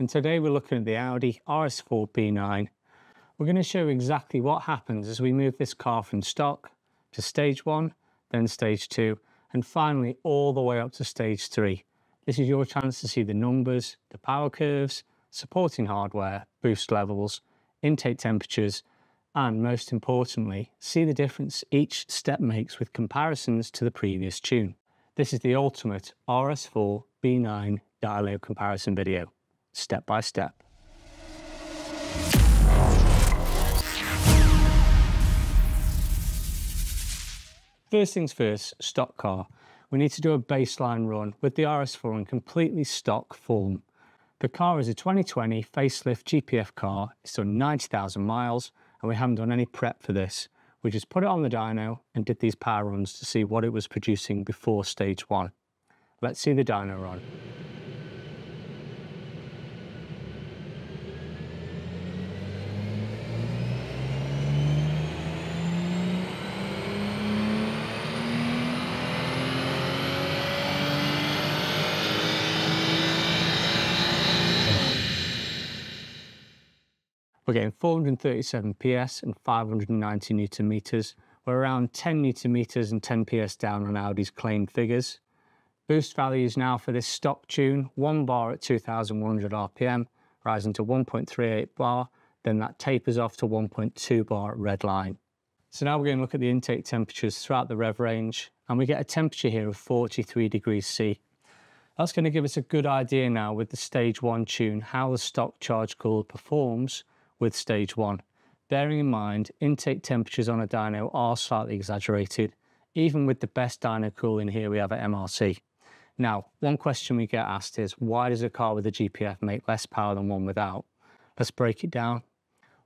And today we're looking at the Audi RS4 B9. We're going to show you exactly what happens as we move this car from stock to stage 1, then stage 2, and finally all the way up to stage 3. This is your chance to see the numbers, the power curves, supporting hardware, boost levels, intake temperatures, and most importantly, see the difference each step makes with comparisons to the previous tune. This is the ultimate RS4 B9 dyno comparison video, step by step. First things first, stock car. We need to do a baseline run with the RS4 in completely stock form. The car is a 2020 facelift GPF car. It's done 90,000 miles and we haven't done any prep for this. We just put it on the dyno and did these power runs to see what it was producing before stage 1. Let's see the dyno run. We're getting 437 PS and 590 Newton meters. We're around 10 Newton meters and 10 PS down on Audi's claimed figures. Boost values now for this stock tune, 1 bar at 2,100 RPM, rising to 1.38 bar, then that tapers off to 1.2 bar at red line. So now we're going to look at the intake temperatures throughout the rev range, and we get a temperature here of 43 degrees C. That's going to give us a good idea now with the stage 1 tune, how the stock charge cooler performs with stage 1. Bearing in mind, intake temperatures on a dyno are slightly exaggerated. Even with the best dyno cooling here we have at MRC. Now, one question we get asked is, why does a car with a GPF make less power than one without? Let's break it down.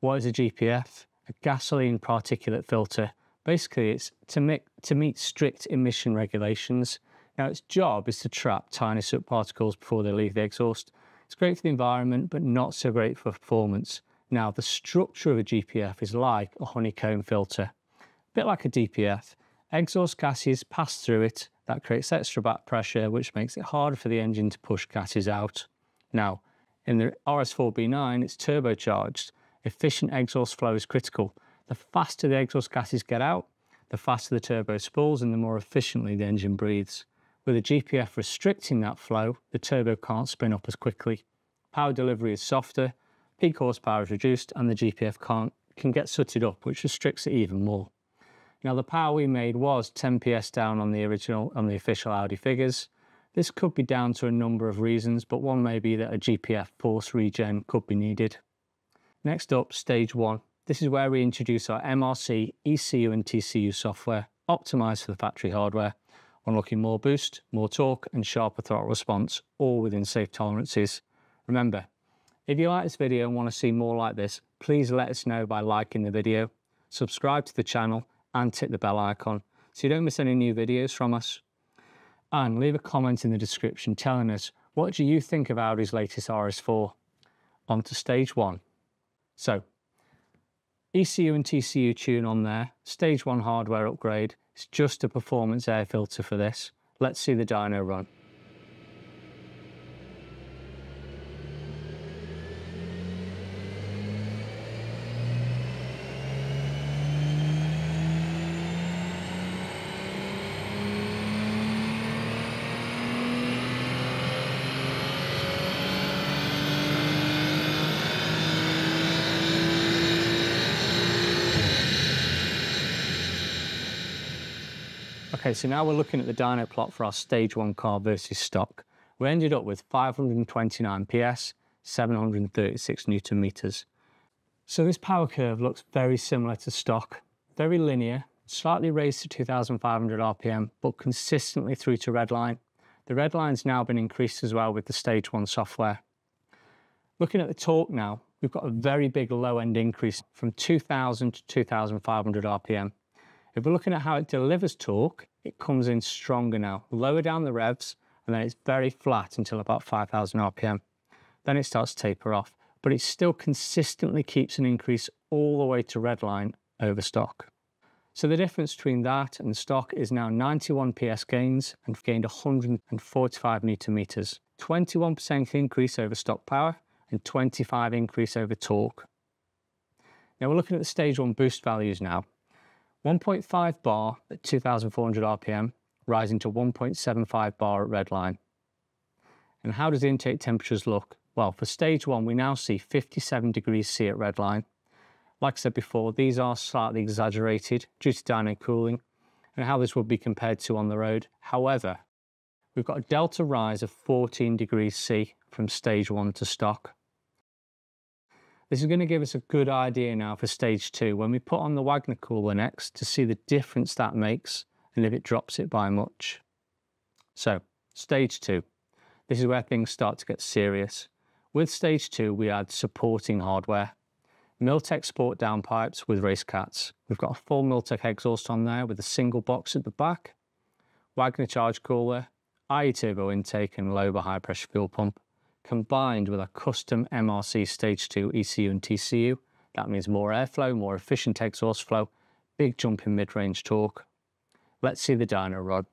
What is a GPF? A gasoline particulate filter. Basically, it's to meet strict emission regulations. Now, its job is to trap tiny soot particles before they leave the exhaust. It's great for the environment, but not so great for performance. Now, the structure of a GPF is like a honeycomb filter. A bit like a DPF, exhaust gases pass through it, that creates extra back pressure, which makes it harder for the engine to push gases out. Now, in the RS4 B9, it's turbocharged. Efficient exhaust flow is critical. The faster the exhaust gases get out, the faster the turbo spools and the more efficiently the engine breathes. With a GPF restricting that flow, the turbo can't spin up as quickly. Power delivery is softer, peak horsepower is reduced and the GPF can get sooted up, which restricts it even more. Now the power we made was 10 PS down on the official Audi figures. This could be down to a number of reasons, but one may be that a GPF force regen could be needed. Next up, stage 1. This is where we introduce our MRC, ECU and TCU software, optimised for the factory hardware, unlocking more boost, more torque and sharper throttle response, all within safe tolerances. Remember, if you like this video and want to see more like this, please let us know by liking the video, subscribe to the channel and tick the bell icon so you don't miss any new videos from us. And leave a comment in the description telling us, what do you think of Audi's latest RS4? On to stage 1. So, ECU and TCU tune on there, stage 1 hardware upgrade, it's just a performance air filter for this. Let's see the dyno run. Okay, so now we're looking at the dyno plot for our stage 1 car versus stock. We ended up with 529 PS, 736 Newton meters. So this power curve looks very similar to stock, very linear, slightly raised to 2,500 RPM, but consistently through to red line. The red line's now been increased as well with the stage 1 software. Looking at the torque now, we've got a very big low end increase from 2,000 to 2,500 RPM. If we're looking at how it delivers torque, it comes in stronger now, lower down the revs, and then it's very flat until about 5,000 RPM. Then it starts to taper off, but it still consistently keeps an increase all the way to red line over stock. So the difference between that and stock is now 91 PS gains and gained 145 Newton meters. 21% increase over stock power, and 25 increase over torque. Now we're looking at the stage 1 boost values now. 1.5 bar at 2,400 RPM, rising to 1.75 bar at redline. And how does the intake temperatures look? Well, for stage 1, we now see 57 degrees C at redline. Like I said before, these are slightly exaggerated due to dyno cooling and how this would be compared to on the road. However, we've got a delta rise of 14 degrees C from stage 1 to stock. This is going to give us a good idea now for stage 2 when we put on the Wagner cooler next to see the difference that makes and if it drops it by much. So, stage 2. This is where things start to get serious. With stage 2 we add supporting hardware. Milltek Sport downpipes with race cats. We've got a full Milltek exhaust on there with a single box at the back, Wagner charge cooler, IE turbo intake and low but high pressure fuel pump, combined with a custom MRC Stage 2 ECU and TCU. That means more airflow, more efficient exhaust flow, big jump in mid-range torque. Let's see the dyno run.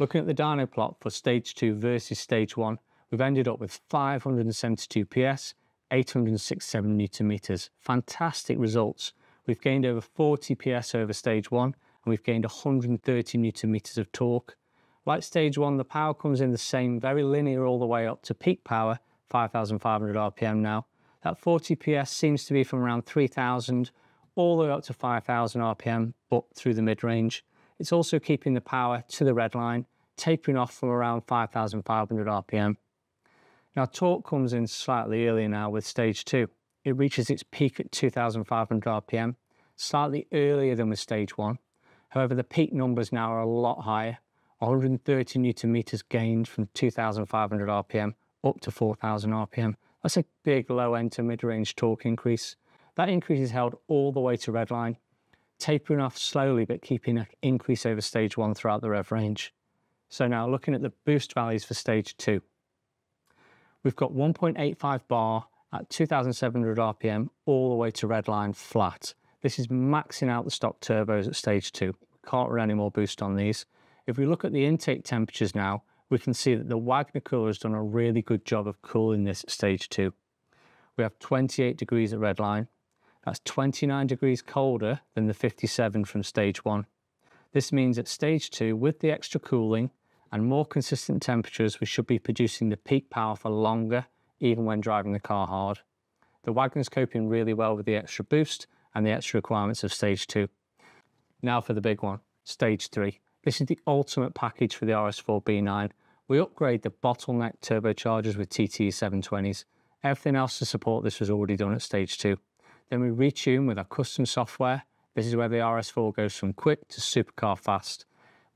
Looking at the dyno plot for stage 2 versus stage 1, we've ended up with 572 PS, 867 Nm. Fantastic results. We've gained over 40 PS over stage 1 and we've gained 130 Nm of torque. Like stage 1, the power comes in the same, very linear all the way up to peak power, 5,500 RPM now. That 40 PS seems to be from around 3,000 all the way up to 5,000 RPM, but through the mid-range. It's also keeping the power to the red line, tapering off from around 5,500 RPM. Now torque comes in slightly earlier now with stage 2. It reaches its peak at 2,500 RPM, slightly earlier than with stage 1. However, the peak numbers now are a lot higher, 130 Nm gained from 2,500 RPM up to 4,000 RPM. That's a big low end to mid-range torque increase. That increase is held all the way to red line, tapering off slowly but keeping an increase over stage 1 throughout the rev range. So now looking at the boost values for stage 2. We've got 1.85 bar at 2,700 RPM all the way to redline flat. This is maxing out the stock turbos at stage 2. Can't run any more boost on these. If we look at the intake temperatures now, we can see that the Wagner cooler has done a really good job of cooling this at stage 2. We have 28 degrees at redline. That's 29 degrees colder than the 57 from stage 1. This means at stage 2, with the extra cooling and more consistent temperatures, we should be producing the peak power for longer, even when driving the car hard. The Wagner's coping really well with the extra boost and the extra requirements of stage 2. Now for the big one, stage 3. This is the ultimate package for the RS4 B9. We upgrade the bottleneck turbochargers with TTE 720s. Everything else to support this was already done at stage 2. Then we retune with our custom software. This is where the RS4 goes from quick to supercar fast.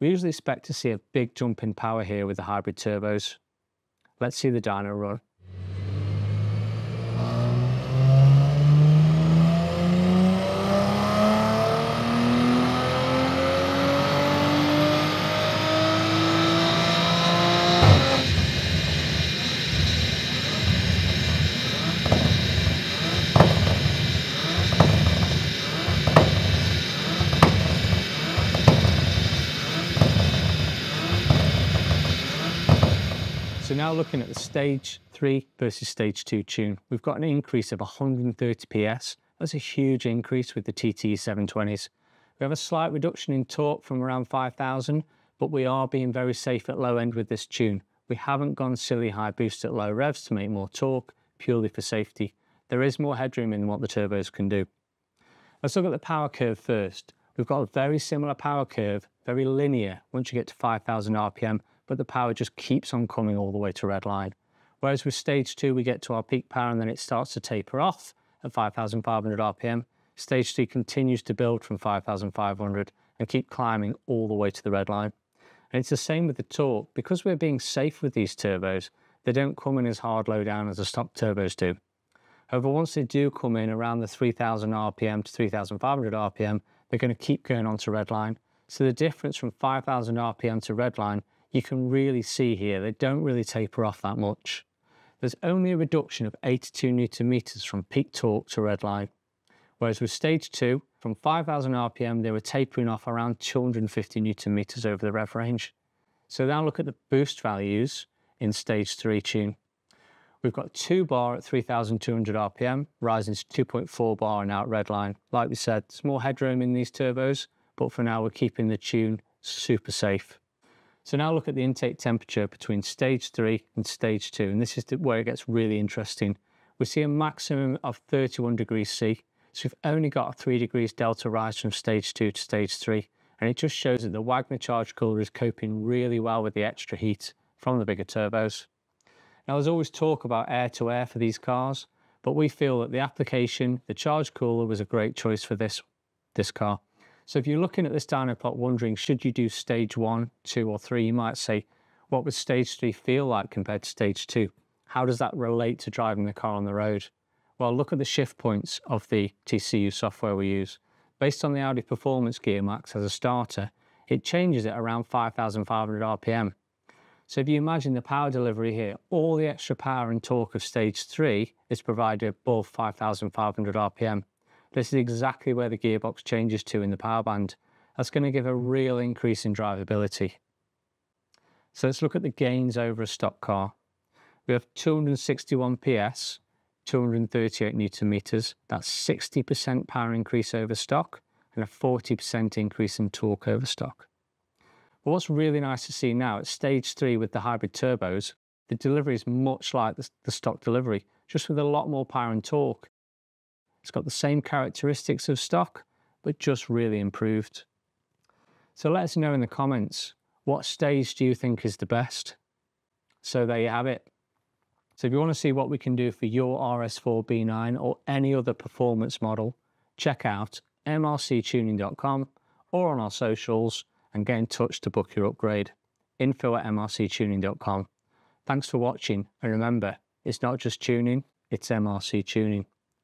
We usually expect to see a big jump in power here with the hybrid turbos. Let's see the dyno run. So now looking at the stage 3 versus stage 2 tune, we've got an increase of 130 PS. That's a huge increase with the TTE 720s. We have a slight reduction in torque from around 5,000, but we are being very safe at low end with this tune. We haven't gone silly high boost at low revs to make more torque, purely for safety. There is more headroom in what the turbos can do. Let's look at the power curve first. We've got a very similar power curve, very linear, once you get to 5,000 RPM. But the power just keeps on coming all the way to red line. Whereas with stage 2 we get to our peak power and then it starts to taper off at 5,500 RPM. Stage 3 continues to build from 5,500 and keep climbing all the way to the red line. And it's the same with the torque. Because we're being safe with these turbos, They don't come in as hard lowdown as the stock turbos do. However, once they do come in around the 3,000 RPM to 3,500 RPM, they're going to keep going on to redline. So the difference from 5,000 RPM to redline, you can really see here, they don't really taper off that much. There's only a reduction of 82 newton meters from peak torque to redline. Whereas with stage two, from 5,000 RPM, they were tapering off around 250 newton meters over the rev range. So now look at the boost values in stage three tune. We've got 2 bar at 3,200 RPM, rising to 2.4 bar now at redline. Like we said, there's more headroom in these turbos, but for now we're keeping the tune super safe. So now look at the intake temperature between stage three and stage two, and this is where it gets really interesting. We see a maximum of 31 degrees C, so we've only got a 3 degrees delta rise from stage two to stage three, and it just shows that the Wagner charge cooler is coping really well with the extra heat from the bigger turbos. Now there's always talk about air to air for these cars, but we feel that the application, the charge cooler, was a great choice for this car. So if you're looking at this dyno plot wondering, should you do stage 1, 2 or 3, you might say, what would stage 3 feel like compared to stage 2? How does that relate to driving the car on the road? Well, look at the shift points of the TCU software we use. Based on the Audi Performance Gear Max as a starter, it changes it around 5,500 RPM. So if you imagine the power delivery here, all the extra power and torque of stage 3 is provided above 5,500 RPM. This is exactly where the gearbox changes to in the power band. That's going to give a real increase in drivability. So let's look at the gains over a stock car. We have 261 PS, 238 newton meters. That's 60% power increase over stock and a 40% increase in torque over stock. But what's really nice to see now at stage 3 with the hybrid turbos, the delivery is much like the stock delivery, just with a lot more power and torque. It's got the same characteristics of stock, but just really improved. So let us know in the comments, what stage do you think is the best? So there you have it. So if you want to see what we can do for your RS4 B9 or any other performance model, check out mrctuning.com or on our socials and get in touch to book your upgrade. info@mrctuning.com. Thanks for watching, and remember, it's not just tuning, it's MRC tuning.